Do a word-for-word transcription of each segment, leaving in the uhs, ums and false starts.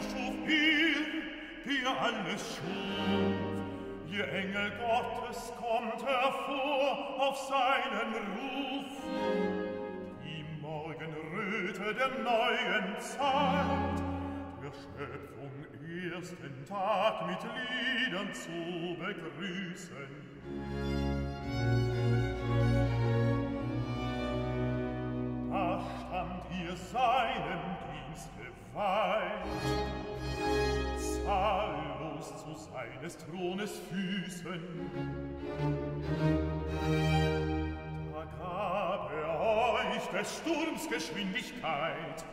schuf er, der alles schuf. Ihr Engel Gottes kommt hervor auf seinen Ruf. Die Morgenröte der neuen Zeit, der Schöpfung ersten Tag mit Liedern zu begrüßen. Da stand ihr seinem Dienst geweiht, zahllos zu seines Thrones Füßen. Da gab er euch des Sturms Geschwindigkeit,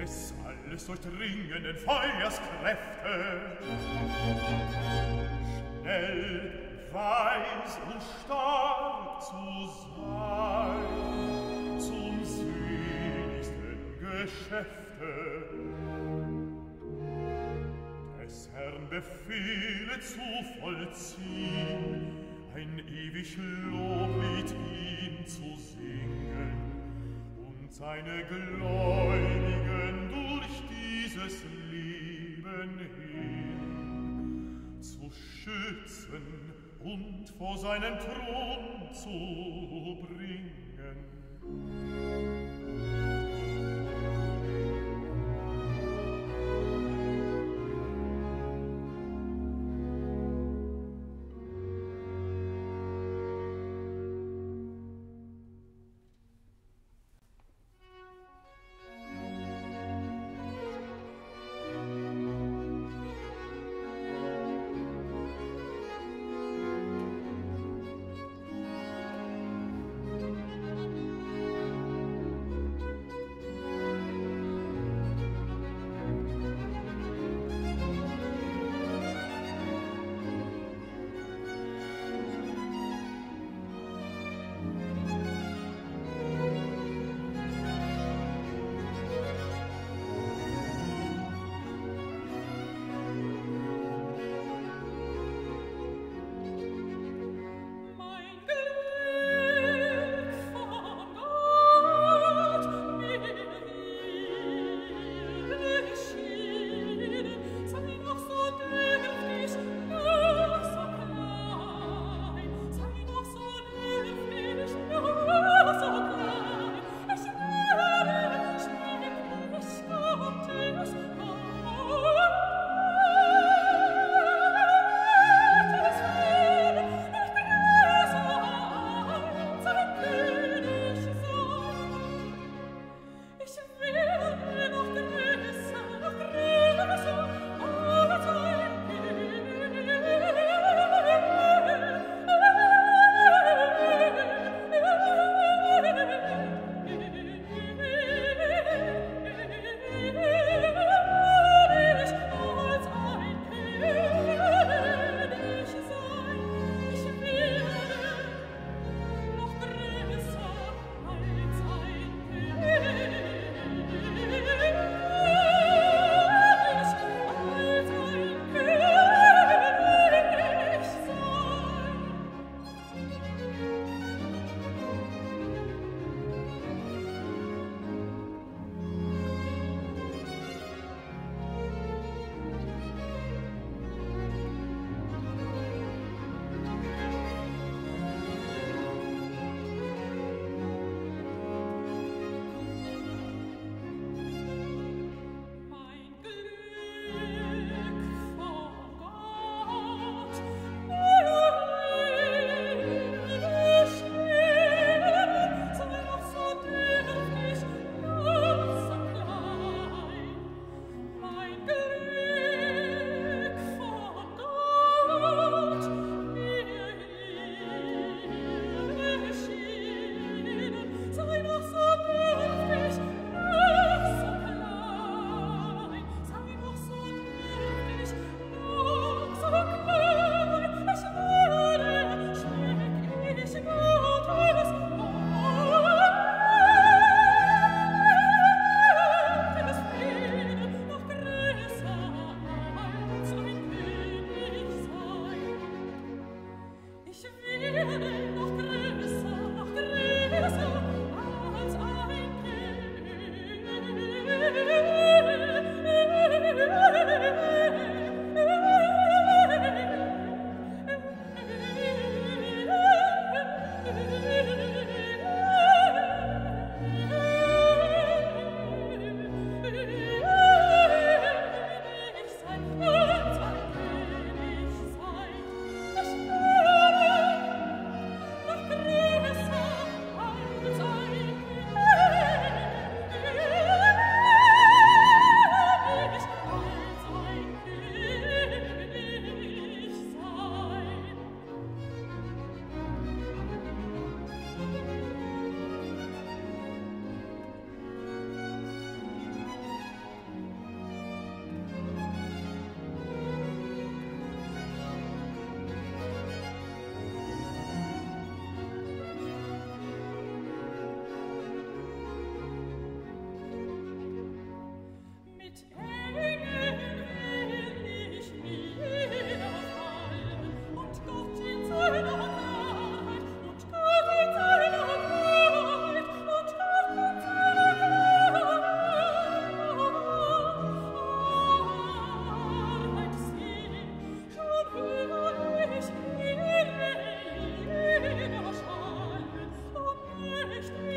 des alles durchdringenden Feuers Kräfte. Schnell, weis und stark zu sein, zum seligsten Geschäfte. Des Herrn Befehle zu vollziehen, ein ewig Loblied ihm zu singen, seine Gläubigen durch dieses Leben hin zu schützen und vor seinen Thron zu nicht.